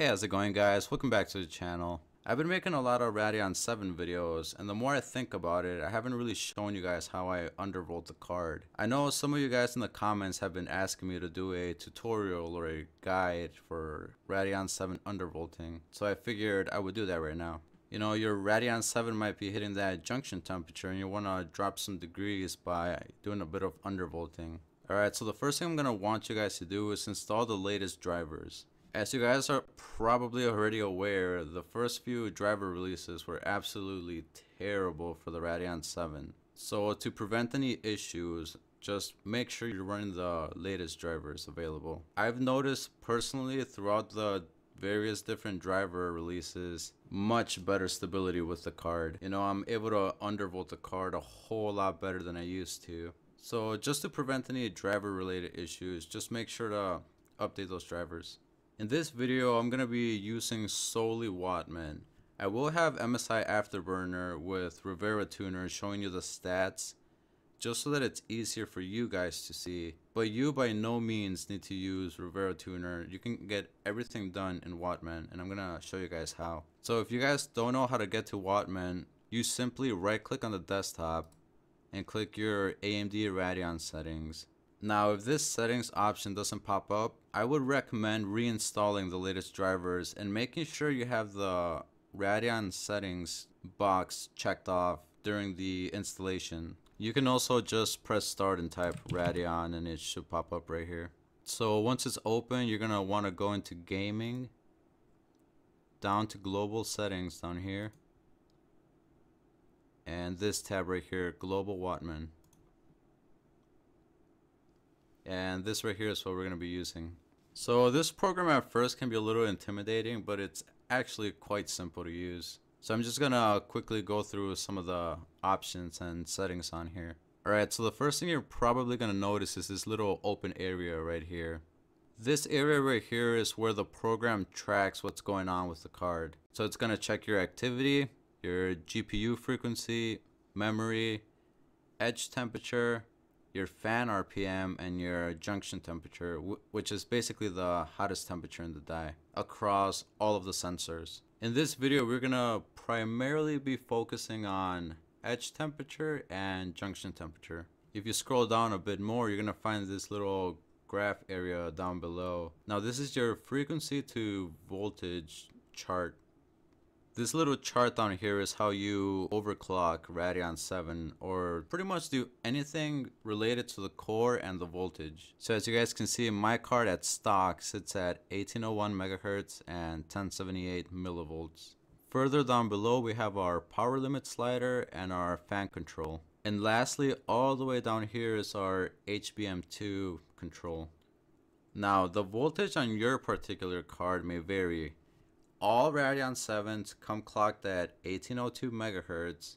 Hey, how's it going, guys? Welcome back to the channel. I've been making a lot of Radeon 7 videos, and the more I think about it, I haven't really shown you guys how I underrolled the card. I know some of you guys in the comments have been asking me to do a tutorial or a guide for Radeon 7 undervolting, so I figured I would do that right now. You know, your Radeon 7 might be hitting that junction temperature and you want to drop some degrees by doing a bit of undervolting. Alright, so the first thing I'm going to want you guys to do is install the latest drivers. As you guys are probably already aware, the first few driver releases were absolutely terrible for the Radeon 7. So to prevent any issues, just make sure you're running the latest drivers available. I've noticed personally throughout the various different driver releases, much better stability with the card. You know, I'm able to undervolt the card a whole lot better than I used to. So just to prevent any driver related issues, just make sure to update those drivers. In this video, I'm going to be using solely Wattman. I will have MSI Afterburner with RivaTuner showing you the stats, just so that it's easier for you guys to see. But you by no means need to use RivaTuner. You can get everything done in Wattman, and I'm going to show you guys how. So if you guys don't know how to get to Wattman, you simply right click on the desktop and click your AMD Radeon settings. Now, if this settings option doesn't pop up, I would recommend reinstalling the latest drivers and making sure you have the Radeon settings box checked off during the installation. You can also just press start and type Radeon and it should pop up right here. So once it's open, you're going to want to go into gaming, down to global settings down here, and this tab right here, global Wattman. And this right here is what we're going to be using. So this program at first can be a little intimidating, but it's actually quite simple to use. So I'm just going to quickly go through some of the options and settings on here. Alright, so the first thing you're probably going to notice is this little open area right here. This area right here is where the program tracks what's going on with the card. So it's going to check your activity, your GPU frequency, memory, edge temperature, your fan RPM, and your junction temperature, which is basically the hottest temperature in the die, across all of the sensors. In this video, we're gonna primarily be focusing on edge temperature and junction temperature. If you scroll down a bit more, you're gonna find this little graph area down below. Now, this is your frequency to voltage chart. This little chart down here is how you overclock Radeon 7, or pretty much do anything related to the core and the voltage. So as you guys can see, my card at stock sits at 1801 megahertz and 1078 millivolts. Further down below, we have our power limit slider and our fan control. And lastly, all the way down here is our HBM2 control. Now, the voltage on your particular card may vary. All Radeon 7s come clocked at 1802 megahertz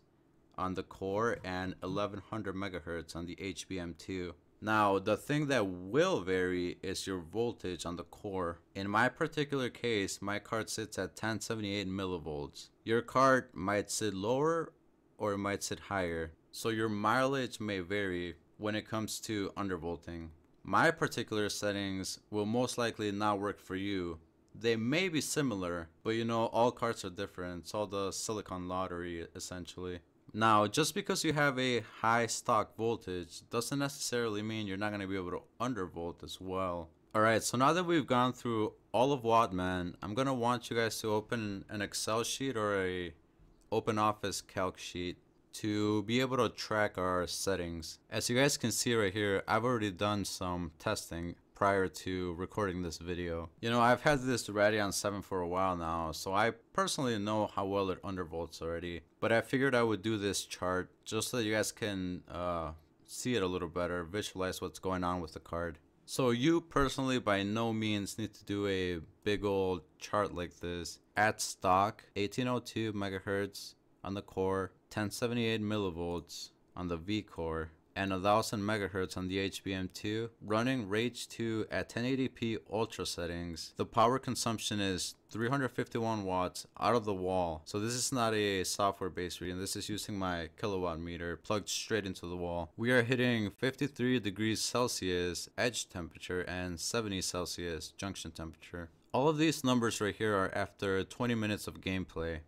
on the core and 1100 megahertz on the HBM2. Now, the thing that will vary is your voltage on the core. In my particular case, my card sits at 1078 millivolts. Your card might sit lower or it might sit higher, so your mileage may vary when it comes to undervolting. My particular settings will most likely not work for you. They may be similar, but you know, all cards are different. It's all the silicon lottery, essentially. Now, just because you have a high stock voltage doesn't necessarily mean you're not going to be able to undervolt as well. Alright, so now that we've gone through all of Wattman, I'm going to want you guys to open an Excel sheet or a Open Office Calc sheet to be able to track our settings. As you guys can see right here, I've already done some testing prior to recording this video. You know, I've had this Radeon 7 for a while now, so I personally know how well it undervolts already, but I figured I would do this chart just so that you guys can see it a little better, visualize what's going on with the card. So you personally by no means need to do a big old chart like this. At stock, 1802 megahertz on the core, 1078 millivolts on the V core, and 1000 megahertz on the HBM2, running Rage 2 at 1080p ultra settings. The power consumption is 351 watts out of the wall. So this is not a software based reading. This is using my kilowatt meter plugged straight into the wall. We are hitting 53 degrees Celsius edge temperature and 70 Celsius junction temperature. All of these numbers right here are after 20 minutes of gameplay.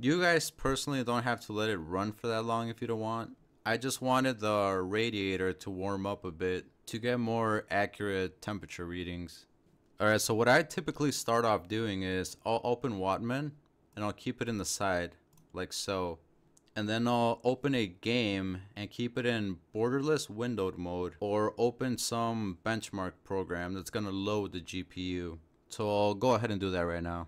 You guys personally don't have to let it run for that long if you don't want. I just wanted the radiator to warm up a bit to get more accurate temperature readings. Alright, so what I typically start off doing is I'll open Wattman and I'll keep it in the side, like so. And then I'll open a game and keep it in borderless windowed mode, or open some benchmark program that's going to load the GPU. So I'll go ahead and do that right now.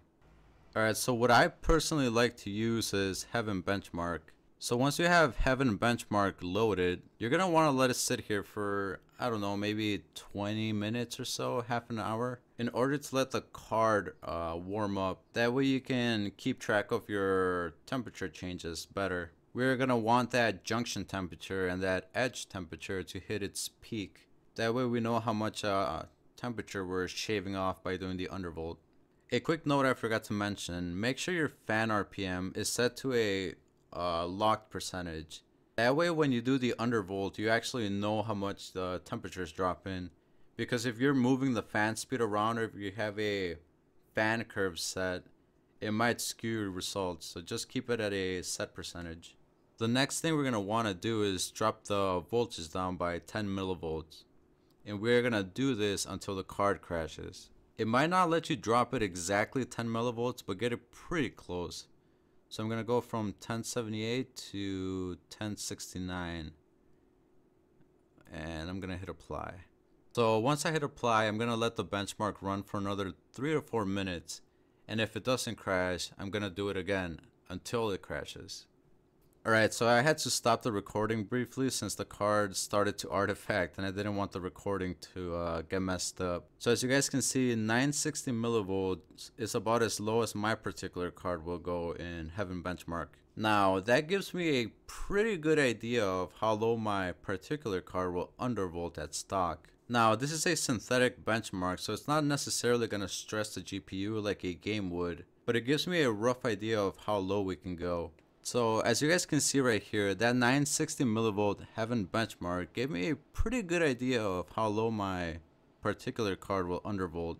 Alright, so what I personally like to use is Heaven benchmark. So once you have Heaven benchmark loaded, you're going to want to let it sit here for, I don't know, maybe 20 minutes or so, half an hour, in order to let the card warm up. That way you can keep track of your temperature changes better. We're going to want that junction temperature and that edge temperature to hit its peak. That way we know how much temperature we're shaving off by doing the undervolt. A quick note I forgot to mention, make sure your fan RPM is set to a locked percentage. That way when you do the undervolt, you actually know how much the temperatures drop in, because if you're moving the fan speed around or if you have a fan curve set, it might skew your results. So just keep it at a set percentage. The next thing we're going to want to do is drop the voltage down by 10 millivolts, and we're going to do this until the card crashes. It might not let you drop it exactly 10 millivolts, but get it pretty close. So I'm going to go from 1078 to 1069, and I'm going to hit apply. So once I hit apply, I'm going to let the benchmark run for another 3 to 4 minutes, and if it doesn't crash, I'm going to do it again until it crashes. Alright, so I had to stop the recording briefly since the card started to artifact and I didn't want the recording to get messed up. So as you guys can see, 960 millivolts is about as low as my particular card will go in Heaven benchmark. Now that gives me a pretty good idea of how low my particular card will undervolt at stock. Now this is a synthetic benchmark, so it's not necessarily going to stress the GPU like a game would, but it gives me a rough idea of how low we can go. So as you guys can see right here, that 960 millivolt Heaven benchmark gave me a pretty good idea of how low my particular card will undervolt.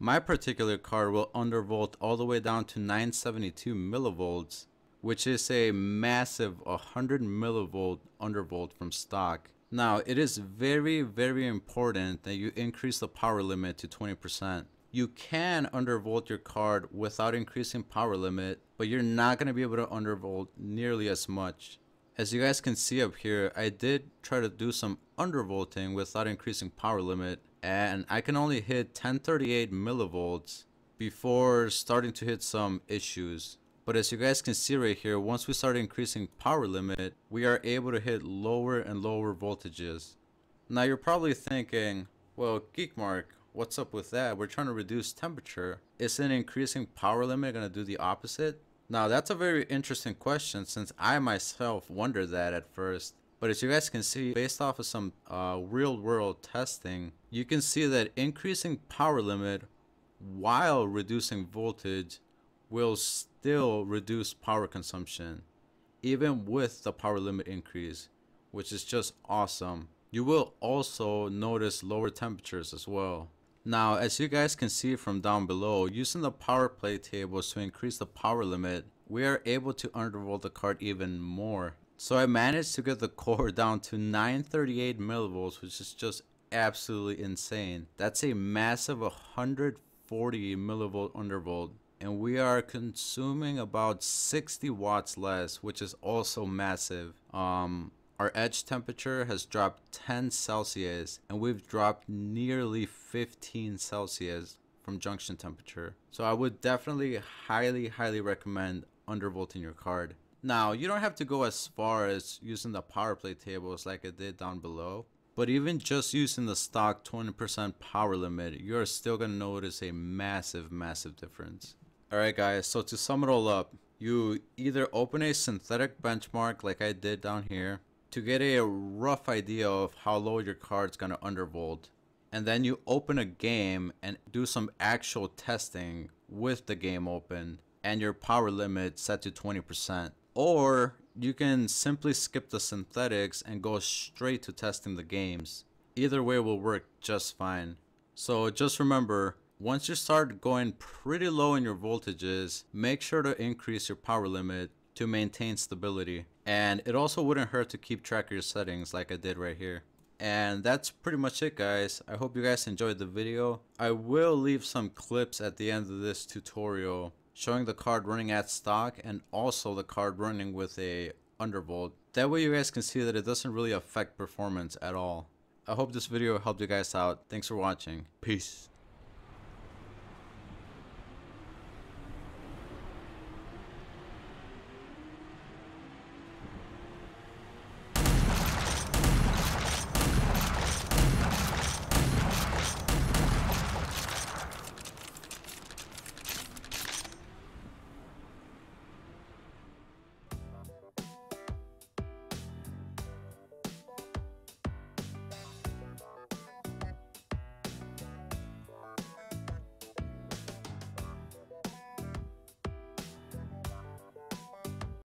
My particular card will undervolt all the way down to 972 millivolts, which is a massive 100 millivolt undervolt from stock. Now it is very, very important that you increase the power limit to 20%. You can undervolt your card without increasing power limit, but you're not going to be able to undervolt nearly as much. As you guys can see up here, I did try to do some undervolting without increasing power limit, and I can only hit 1038 millivolts before starting to hit some issues. But as you guys can see right here, once we start increasing power limit, we are able to hit lower and lower voltages. Now you're probably thinking, well, GeekMark, what's up with that? We're trying to reduce temperature. Isn't increasing power limit going to do the opposite? Now that's a very interesting question, since I myself wondered that at first. But as you guys can see, based off of some real world testing, you can see that increasing power limit while reducing voltage will still reduce power consumption, even with the power limit increase, which is just awesome. You will also notice lower temperatures as well. Now, as you guys can see from down below, using the power play tables to increase the power limit, we are able to undervolt the card even more. So I managed to get the core down to 938 millivolts, which is just absolutely insane. That's a massive 140 millivolt undervolt, and we are consuming about 60 watts less, which is also massive. Our edge temperature has dropped 10 Celsius, and we've dropped nearly 15 Celsius from junction temperature. So I would definitely highly recommend undervolting your card. Now, you don't have to go as far as using the power play tables like I did down below, but even just using the stock 20% power limit, you're still going to notice a massive difference. Alright guys, so to sum it all up, you either open a synthetic benchmark like I did down here to get a rough idea of how low your card's gonna undervolt, and then you open a game and do some actual testing with the game open and your power limit set to 20%. Or you can simply skip the synthetics and go straight to testing the games. Either way will work just fine. So just remember, Once you start going pretty low in your voltages, make sure to increase your power limit to maintain stability. And it also wouldn't hurt to keep track of your settings like I did right here. And that's pretty much it, guys. I hope you guys enjoyed the video. I will leave some clips at the end of this tutorial showing the card running at stock and also the card running with a undervolt. That way you guys can see that it doesn't really affect performance at all. I hope this video helped you guys out. Thanks for watching. Peace.